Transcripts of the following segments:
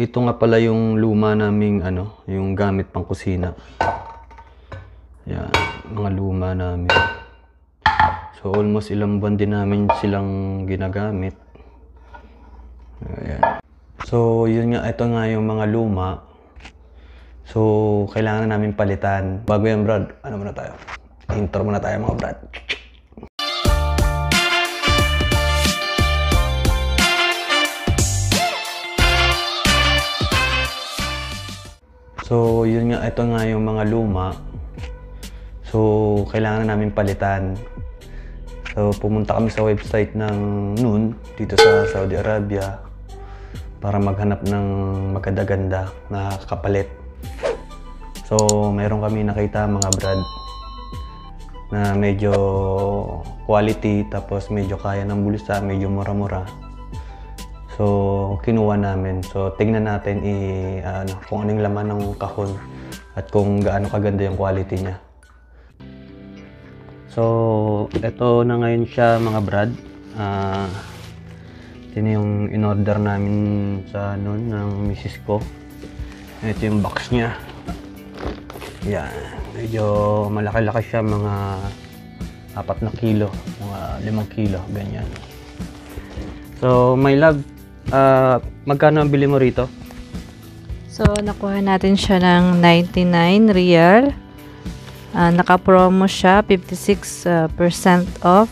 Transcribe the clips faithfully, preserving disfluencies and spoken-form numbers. Ito nga pala yung luma naming ano, yung gamit pang kusina. Yan, mga luma namin. So almost ilang buwan din namin silang ginagamit. Ayan. So yun nga, ito nga yung mga luma. So kailangan na namin palitan. Bago yan, Brad, ano muna tayo? Intro muna tayo, mga Brad. So yun nga, ito nga yung mga luma. So kailangan na namin palitan. So pumunta kami sa website ng Noon dito sa Saudi Arabia para maghanap ng magaganda na kapalit. So meron kami nakita, mga Brad, na medyo quality, tapos medyo kaya ng bulsa, medyo mura-mura. So kinuha namin. So tingnan natin i uh, kung anong laman ng kahon at kung gaano kaganda yung quality niya. So, ito na ngayon siya, mga Brad. Uh, ito yung in-order namin sa noon ng misis ko. Ito yung box niya. Yan. Medyo malaki-laki siya, mga apat na kilo, mga limang kilo, ganyan. So, my love, uh, magkano ang bili mo rito? So, nakuha natin siya ng ninety-nine riyal. Uh, naka-promo siya, fifty-six percent uh, off.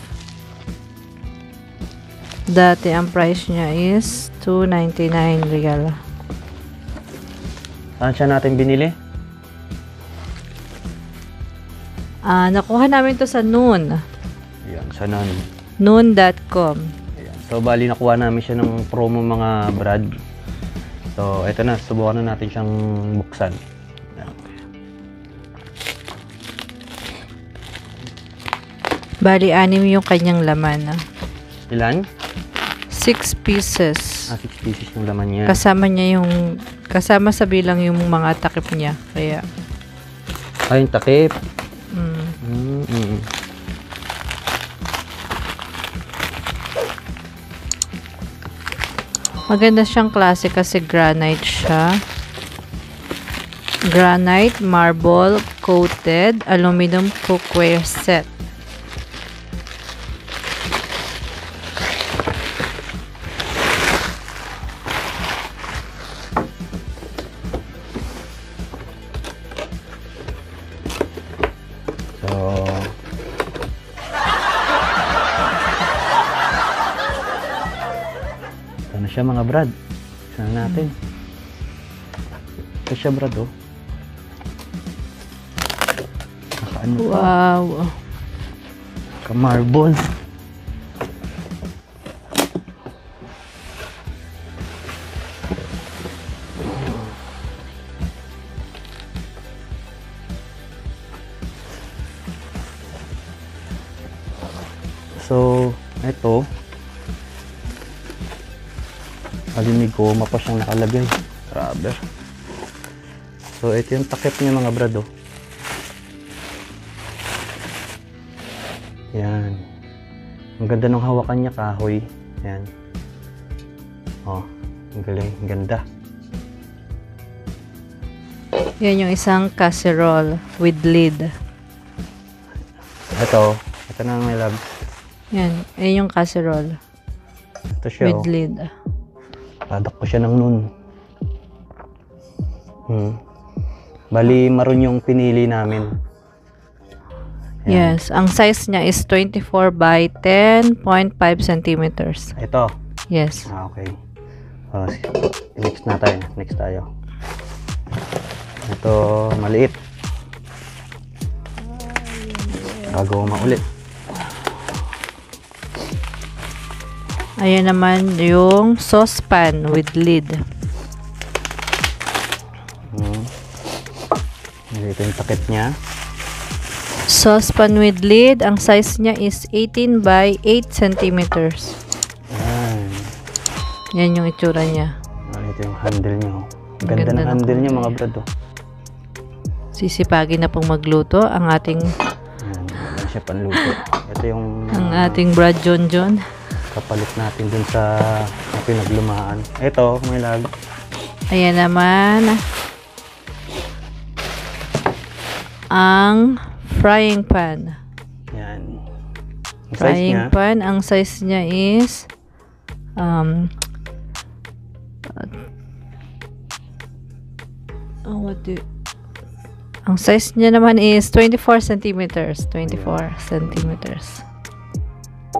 Dati ang price niya is two ninety-nine riyal. Saan siya natin binili? Uh, nakuha namin to sa Noon. Ayan, sa Noon. noon dot com. So, bali nakuha namin siya ng promo, mga Brad. So, eto na, subukan na natin siyang buksan. Bali, anim yung kanyang laman. Ah. Ilan? Six pieces. Ah, six pieces yung laman niya. Kasama niya yung, kasama sa bilang yung mga takip niya. Kaya. Ay, yung takip. Mm. Mm -mm. Maganda siyang klase kasi granite siya. Granite, marble, coated, aluminum cookware set. Siya, mga Brad. Saan natin? Ito siya, Brad, oh. Nakaano pa. Wow. Naka-marble. So, eto. Alinig ko, mapa siyang nakalagay. Rubber. So, ito yung takip niya, mga Brad, oh. Yan. Ang ganda ng hawakan niya, kahoy. Yan. Oh, ang galing. Ang ganda. Yan yung isang casserole with lid. Ito. Ito na, my love. Yan. Yan yung casserole. Ito siya, with oh. lid. Product ko siya ng Noon. Hmm. Bali, maroon yung pinili namin. Ayan. Yes. Ang size niya is twenty-four by ten point five centimeters. Ito? Yes. Ah, okay. Uh, next na tayo. Next tayo. Ito, maliit. Bago maulit. Ayan naman yung saucepan with lid. Hmm. Ito yung takip niya. Saucepan with lid. Ang size niya is eighteen by eight centimeters. Ayan. Yan yung itsura niya. Ito yung handle niya. Ganda, Ganda ng handle niya, mga Brad. Sisipagin na pong magluto ang ating... Ayan, siya panluto. Ito yung... Ang ating Brad John John. Kapalit natin dun sa, sa pinaglumaan. Ito, may lag. Ayan naman ang frying pan. Yan. Ang frying niya. pan, ang size niya is um oh, what do ang size niya naman is twenty-four centimeters. twenty-four centimeters.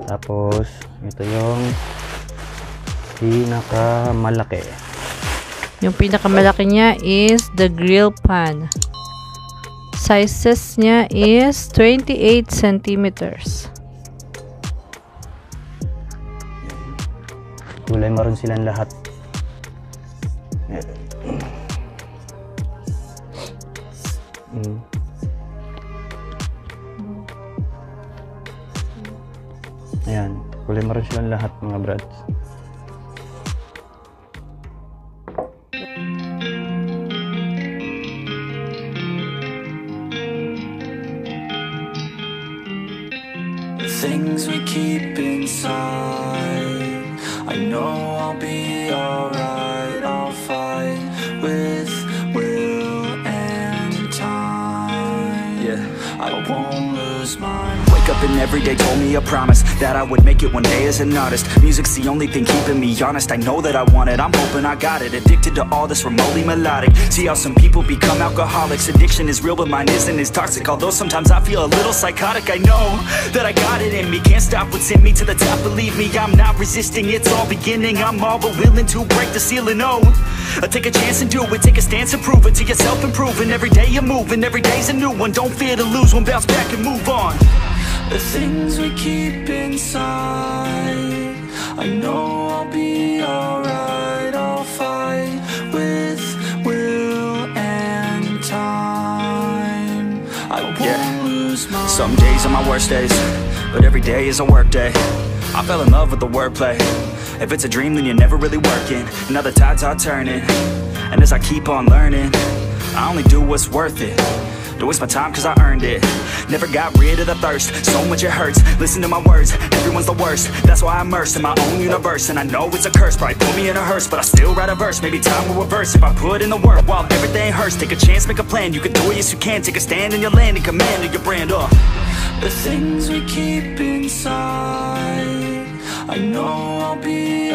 Tapos, ito yung pinakamalaki. Yung pinakamalaki niya is the grill pan. Sizes niya is twenty-eight centimeters. Kulay maroon silang lahat. Mm. Ayan, kulay maroon silang lahat mga brads. The things we keep inside, I know I'll be alright. I'll fight with will and time. Yeah, I won't lose mine. Wake up and every day told me a promise that I would make it one day as an artist. Music's the only thing keeping me honest. I know that I want it, I'm hoping I got it. Addicted to all this remotely melodic. See how some people become alcoholics. Addiction is real but mine isn't as toxic. Although sometimes I feel a little psychotic. I know that I got it in me. Can't stop what's in me to the top. Believe me, I'm not resisting. It's all beginning. I'm all but willing to break the ceiling. Oh, I take a chance and do it. Take a stance and prove it to yourself. Improving every day you're moving. Every day's a new one. Don't fear to lose one. Bounce back and move on. The things we keep inside, I know I'll be alright. I'll fight with will and time. I won't yeah. lose my. Some days are my worst days, but every day is a work day. I fell in love with the wordplay. If it's a dream then you're never really working. And now the tides are turning, and as I keep on learning, I only do what's worth it. Don't waste my time cause I earned it. Never got rid of the thirst, so much it hurts. Listen to my words, everyone's the worst. That's why I'm immersed in my own universe. And I know it's a curse, probably put me in a hearse. But I still write a verse, maybe time will reverse. If I put in the work while everything hurts. Take a chance, make a plan, you can do it, yes you can. Take a stand in your land and command of your brand. uh. The things we keep inside, I know I'll be